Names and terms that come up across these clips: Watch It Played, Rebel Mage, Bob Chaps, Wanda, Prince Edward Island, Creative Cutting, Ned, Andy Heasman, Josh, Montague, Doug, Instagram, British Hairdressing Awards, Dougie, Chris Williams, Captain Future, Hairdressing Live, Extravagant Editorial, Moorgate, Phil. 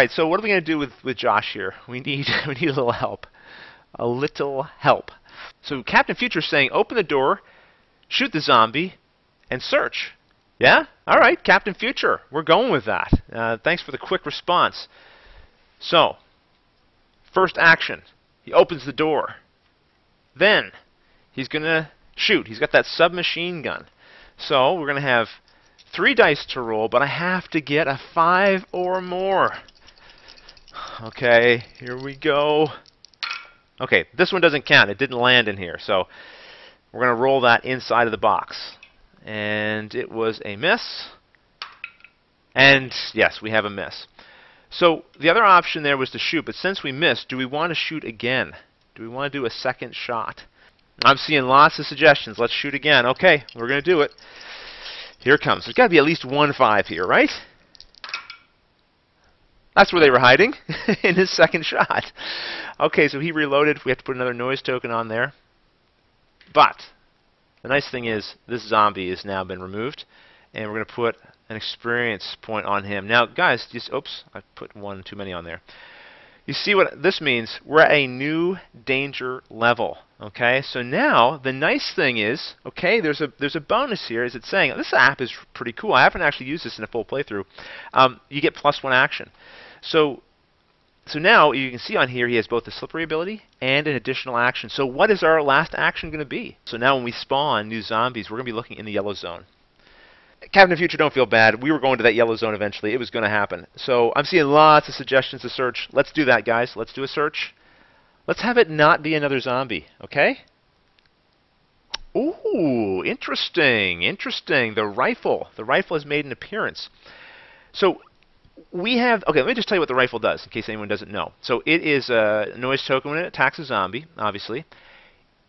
right, so what are we going to do with Josh here? We need a little help. A little help. So Captain Future's saying, open the door, shoot the zombie, and search. Yeah? All right, Captain Future. We're going with that. Thanks for the quick response. So, first action. He opens the door. Then, he's going to shoot. He's got that submachine gun. So, we're going to have 3 dice to roll, but I have to get a 5 or more. Okay, here we go. Okay, this one doesn't count. It didn't land in here. So we're going to roll that inside of the box. And it was a miss. And yes, we have a miss. So the other option there was to shoot, but since we missed, do we want to shoot again? Do we want to do a second shot? I'm seeing lots of suggestions. Let's shoot again. Okay, we're going to do it. Here it comes. There's got to be at least 1 5 here, right? That's where they were hiding in his second shot. Okay, so he reloaded. We have to put another noise token on there. But the nice thing is this zombie has now been removed, and we're going to put an experience point on him. Now, guys, just oops, I put one too many on there. You see what this means? We're at a new danger level. Okay, so now the nice thing is, okay, there's a bonus here. Is it saying this app is pretty cool? I haven't actually used this in a full playthrough. You get +1 action. So now you can see on here he has both the slippery ability and an additional action. So what is our last action going to be? So now when we spawn new zombies, we're going to be looking in the yellow zone. Captain Future, don't feel bad. We were going to that yellow zone eventually. It was going to happen. So I'm seeing lots of suggestions to search. Let's do that, guys. Let's do a search. Let's have it not be another zombie, okay? Ooh, interesting, interesting. The rifle has made an appearance. So we have, okay, let me just tell you what the rifle does in case anyone doesn't know. So it is a noise token when it attacks a zombie, obviously.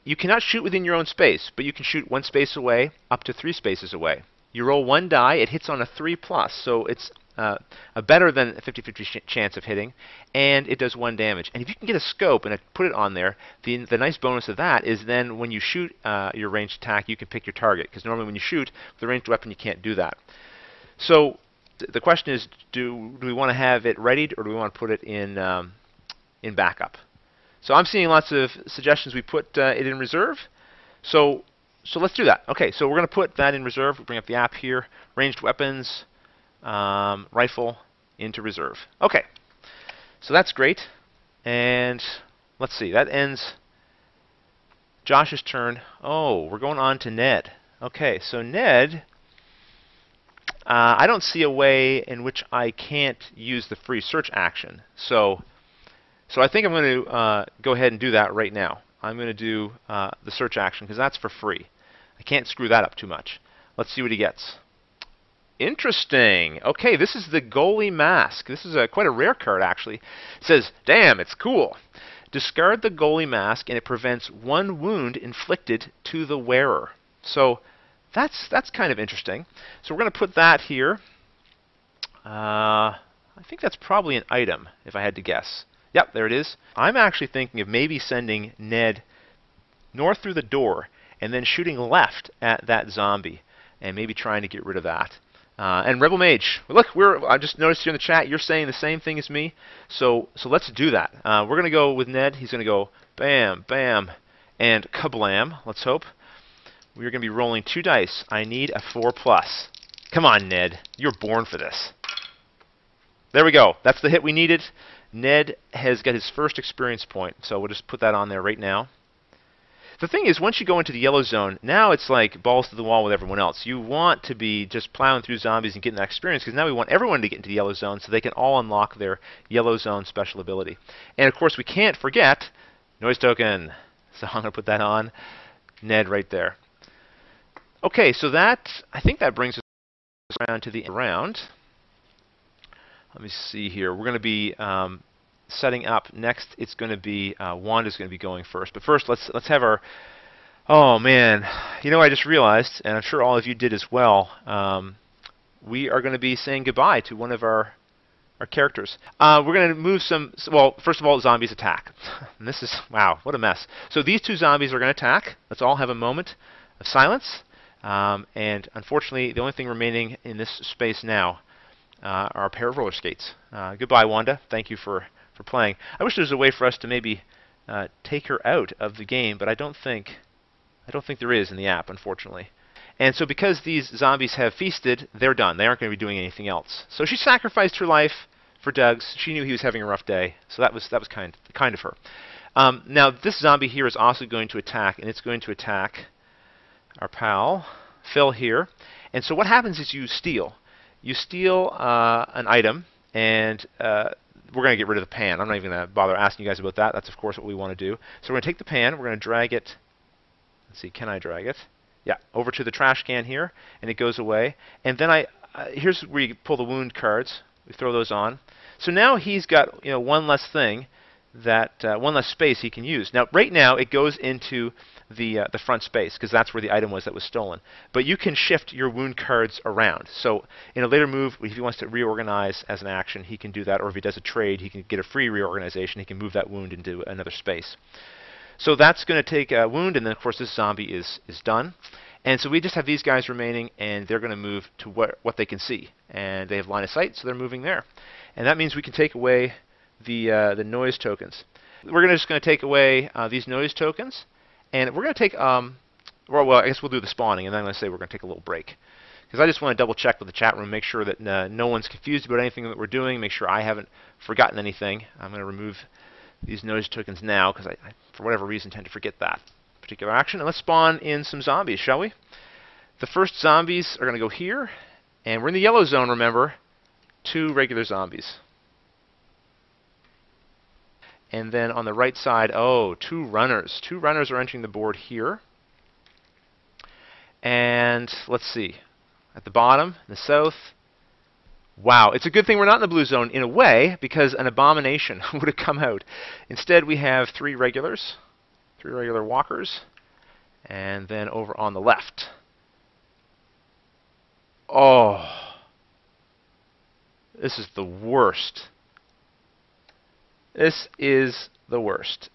You cannot shoot within your own space, but you can shoot 1 space away up to 3 spaces away. You roll 1 die, it hits on a 3+, so it's a better than 50-50 chance of hitting, and it does 1 damage. And if you can get a scope and put it on there, the nice bonus of that is then when you shoot your ranged attack, you can pick your target, because normally when you shoot with a ranged weapon, you can't do that. So the question is, do we want to have it readied, or do we want to put it in backup? So I'm seeing lots of suggestions. We put it in reserve. So let's do that. Okay, so we're going to put that in reserve. We'll bring up the app here. Ranged weapons, rifle into reserve. Okay, so that's great. And let's see, that ends Josh's turn. Oh, we're going on to Ned. Okay, so Ned, I don't see a way in which I can't use the free search action. So I think I'm going to go ahead and do that right now. I'm going to do the search action because that's for free. I can't screw that up too much. Let's see what he gets. Interesting. Okay, this is the goalie mask. This is quite a rare card, actually. It says, damn, it's cool. Discard the goalie mask, and it prevents 1 wound inflicted to the wearer. So that's kind of interesting. So we're going to put that here. I think that's probably an item, if I had to guess. Yep, there it is. I'm actually thinking of maybe sending Ned north through the door and then shooting left at that zombie and maybe trying to get rid of that. And Rebel Mage, look, I just noticed here in the chat, you're saying the same thing as me, so let's do that. We're going to go with Ned. He's going to go bam, bam, and kablam, let's hope. We're going to be rolling 2 dice. I need a 4+. Come on, Ned. You're born for this. There we go. That's the hit we needed. Ned has got his first experience point, so we'll just put that on there right now. The thing is, once you go into the yellow zone, now it's like balls to the wall with everyone else. You want to be just plowing through zombies and getting that experience, because now we want everyone to get into the yellow zone so they can all unlock their yellow zone special ability. And, of course, we can't forget noise token. So I'm going to put that on Ned right there. Okay, so I think that brings us around to the end round. Let me see here. We're going to be setting up next. It's going to be Wanda's going to be going first. But first, let's have our. Oh man, you know I just realized, and I'm sure all of you did as well. We are going to be saying goodbye to one of our characters. We're going to move some. Well, first of all, zombies attack. And this is wow, what a mess. So these 2 zombies are going to attack. Let's all have a moment of silence. And unfortunately, the only thing remaining in this space now are a pair of roller skates. Goodbye, Wanda. Thank you for playing. I wish there was a way for us to maybe take her out of the game, but I don't think there is in the app, unfortunately. And so because these zombies have feasted, they're done. They aren't going to be doing anything else. So she sacrificed her life for Doug's. She knew he was having a rough day, so that was kind of her. Now this zombie here is also going to attack, and it's going to attack our pal Phil here. And so what happens is you steal. You steal an item, and we're going to get rid of the pan. I'm not even going to bother asking you guys about that. That's, of course, what we want to do. So we're going to take the pan. We're going to drag it. Let's see. Can I drag it? Yeah, over to the trash can here, and it goes away. And then here's where you pull the wound cards. We throw those on. So now he's got one less thing, one less space he can use. Now, right now, it goes into the front space, because that's where the item was that was stolen. But you can shift your wound cards around. So in a later move, if he wants to reorganize as an action, he can do that. Or if he does a trade, he can get a free reorganization. He can move that wound into another space. So that's going to take a wound, and then, of course, this zombie is done. And so we just have these guys remaining, and they're going to move to what they can see. And they have line of sight, so they're moving there. And that means we can take away the noise tokens. We're just going to take away these noise tokens. And we're going to take, well, I guess we'll do the spawning, and then I'm going to say we're going to take a little break. Because I just want to double-check with the chat room, make sure that no one's confused about anything that we're doing, make sure I haven't forgotten anything. I'm going to remove these noise tokens now, because I, for whatever reason, tend to forget that particular action. And let's spawn in some zombies, shall we? The first zombies are going to go here, and we're in the yellow zone, remember. 2 regular zombies. And then on the right side, 2 runners. 2 runners are entering the board here. And let's see. At the bottom, in the south. Wow, it's a good thing we're not in the blue zone, in a way, because an abomination would have come out. Instead, we have 3 regulars, 3 regular walkers. And then over on the left. Oh. This is the worst. This is the worst.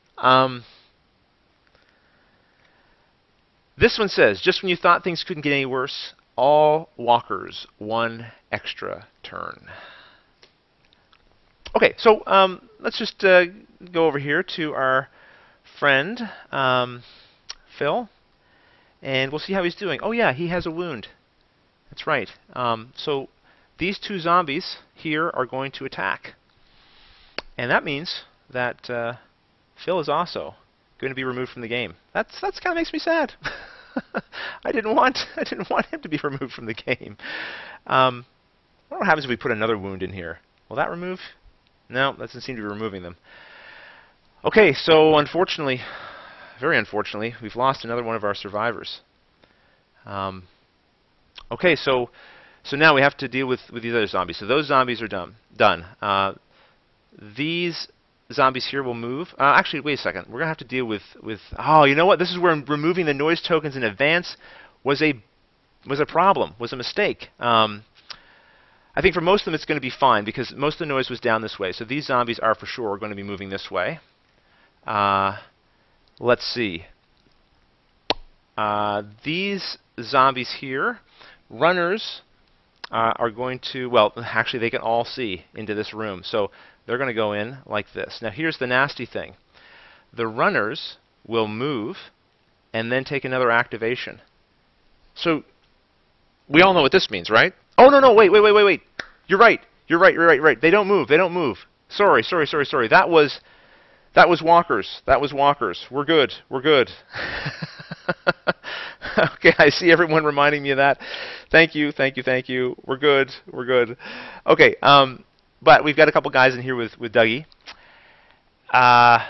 This one says, just when you thought things couldn't get any worse, all walkers 1 extra turn. Okay, so let's just go over here to our friend, Phil, and we'll see how he's doing. Oh yeah, he has a wound. That's right. So these 2 zombies here are going to attack. And that means that Phil is also going to be removed from the game. That's kind of makes me sad. I didn't want him to be removed from the game. I don't know what happens if we put another wound in here. Will that remove? No, that doesn't seem to be removing them. Okay, so unfortunately, very unfortunately, we've lost another one of our survivors. Okay, so now we have to deal with these other zombies. So those zombies are done. These zombies here will move. Actually, wait a second. We're going to have to deal with... Oh, you know what? This is where removing the noise tokens in advance was a problem, was a mistake. I think for most of them it's going to be fine because most of the noise was down this way. So these zombies are for sure going to be moving this way. Let's see. These zombies here, runners, are going to... Well, actually, they can all see into this room. So... They're going to go in like this. Now here's the nasty thing. The runners will move and then take another activation. So we all know what this means, right? Oh, no, wait. You're right. They don't move. Sorry. That was walkers. We're good. Okay, I see everyone reminding me of that. Thank you. We're good. Okay, but we've got a couple guys in here with Dougie. Now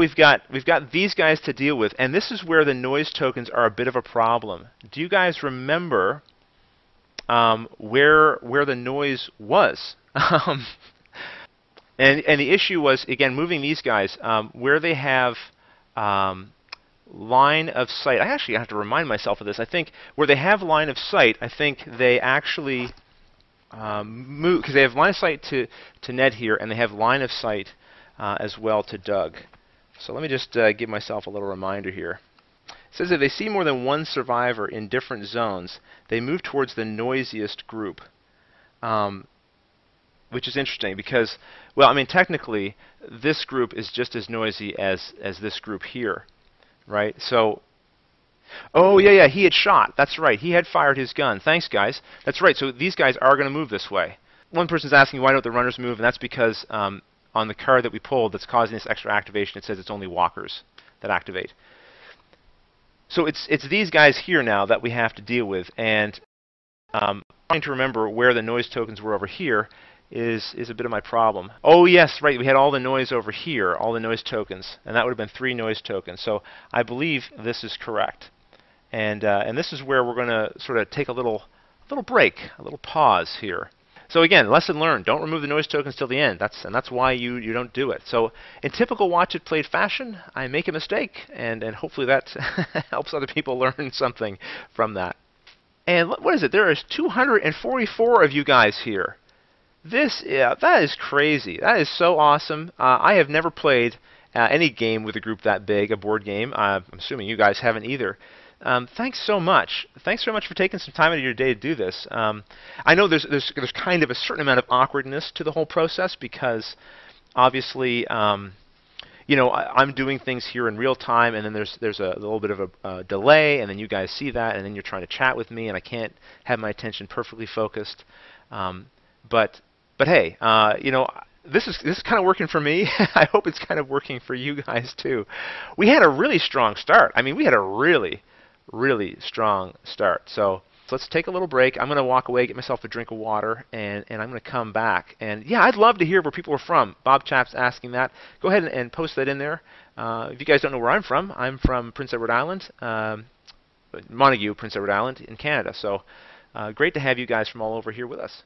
we've got these guys to deal with, and this is where the noise tokens are a bit of a problem. Do you guys remember where the noise was? And the issue was, again, moving these guys where they have line of sight. I actually have to remind myself of this. I think where they have line of sight, I think they actually. Move because they have line of sight to Ned here, and they have line of sight as well to Doug. So let me just give myself a little reminder here. It says if they see more than 1 survivor in different zones, they move towards the noisiest group. Which is interesting because, well, I mean, technically, this group is just as noisy as this group here, right? So, oh, yeah, yeah, he had shot. That's right. He had fired his gun. Thanks, guys. That's right. So these guys are going to move this way. One person's asking why don't the runners move, and that's because on the card that we pulled that's causing this extra activation, it says it's only walkers that activate. So it's these guys here now that we have to deal with, and trying to remember where the noise tokens were over here is a bit of my problem. Oh yes, right, we had all the noise over here, all the noise tokens, and that would have been 3 noise tokens. So I believe this is correct. And this is where we're going to sort of take a little break, a little pause here. So again, lesson learned, don't remove the noise tokens till the end. That's why you don't do it. So in typical Watch It Played fashion, I make a mistake, and hopefully that helps other people learn something from that. And what is it? There is 244 of you guys here. That is crazy. That is so awesome. I have never played any game with a group that big, a board game. I'm assuming you guys haven't either. Thanks so much. Thanks very much for taking some time out of your day to do this. I know there's kind of a certain amount of awkwardness to the whole process because obviously, you know, I'm doing things here in real time, and then there's a little bit of a delay, and then you guys see that, and then you're trying to chat with me, and I can't have my attention perfectly focused. But hey, you know, this is kind of working for me. I hope it's kind of working for you guys too. We had a really strong start. I mean, we had a really strong start. So let's take a little break. I'm going to walk away, get myself a drink of water, and I'm going to come back. And yeah, I'd love to hear where people are from. Bob Chaps asking that. Go ahead and post that in there. If you guys don't know where I'm from Prince Edward Island, Montague, Prince Edward Island in Canada. So great to have you guys from all over here with us.